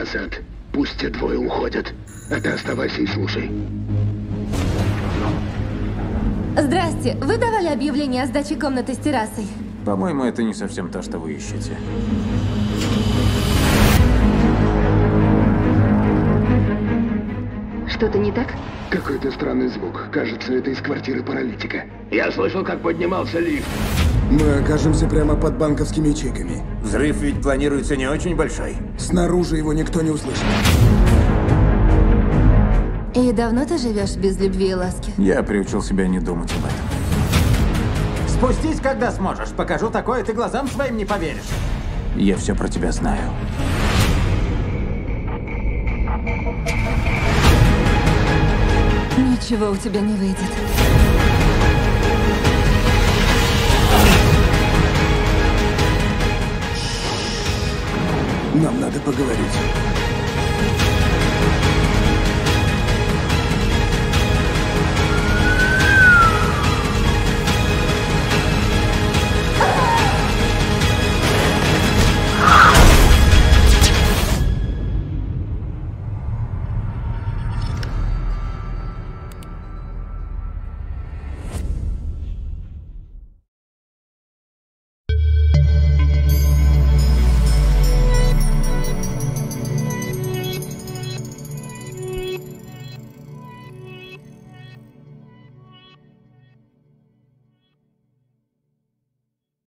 назад. Пусть те двое уходят. А ты оставайся и слушай. Здрасте. Вы давали объявление о сдаче комнаты с террасой? По-моему, это не совсем то, что вы ищете. Что-то не так? Какой-то странный звук. Кажется, это из квартиры паралитика. Я слышал, как поднимался лифт. Мы окажемся прямо под банковскими ячейками. Взрыв ведь планируется не очень большой. Снаружи его никто не услышит. И давно ты живешь без любви и ласки? Я приучил себя не думать об этом. Спустись, когда сможешь. Покажу такое, ты глазам своим не поверишь. Я все про тебя знаю. Ничего у тебя не выйдет. Нам надо поговорить.